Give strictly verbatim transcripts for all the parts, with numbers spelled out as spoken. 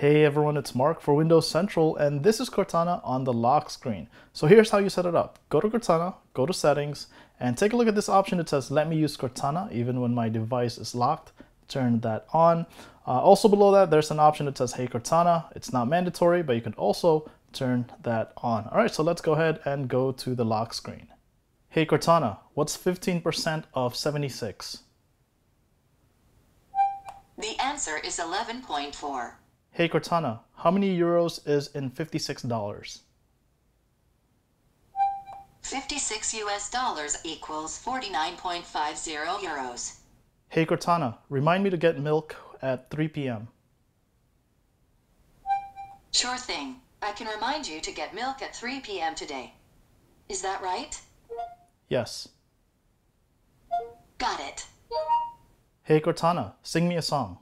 Hey everyone, it's Mark for Windows Central, and this is Cortana on the lock screen. So here's how you set it up. Go to Cortana, go to settings, and take a look at this option that says, let me use Cortana even when my device is locked. Turn that on. Uh, also below that, there's an option that says, hey Cortana. It's not mandatory, but you can also turn that on. All right, so let's go ahead and go to the lock screen. Hey Cortana, what's fifteen percent of seventy-six? The answer is eleven point four. Hey Cortana, how many euros is in fifty-six dollars? fifty-six U S dollars equals forty-nine point five zero euros. Hey Cortana, remind me to get milk at three p m Sure thing. I can remind you to get milk at three p m today. Is that right? Yes. Got it. Hey Cortana, sing me a song.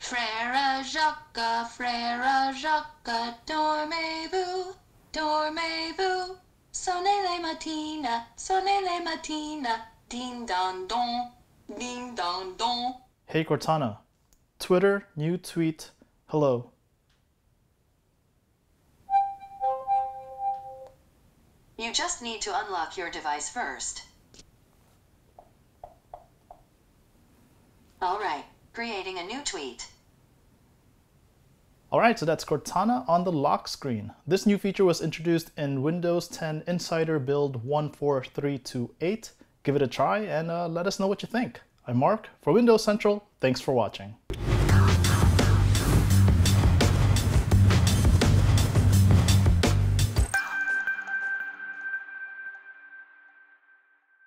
Frère Jacques, Frère Jacques, dormez-vous, dormez-vous. Sonnez les matines, sonnez les matines, ding dong dong, ding dong dong. Hey Cortana, Twitter, new tweet, hello. You just need to unlock your device first. All right, creating a new tweet. Alright, so that's Cortana on the lock screen. This new feature was introduced in Windows ten Insider Build one four three two eight. Give it a try and uh, let us know what you think. I'm Mark for Windows Central. Thanks for watching.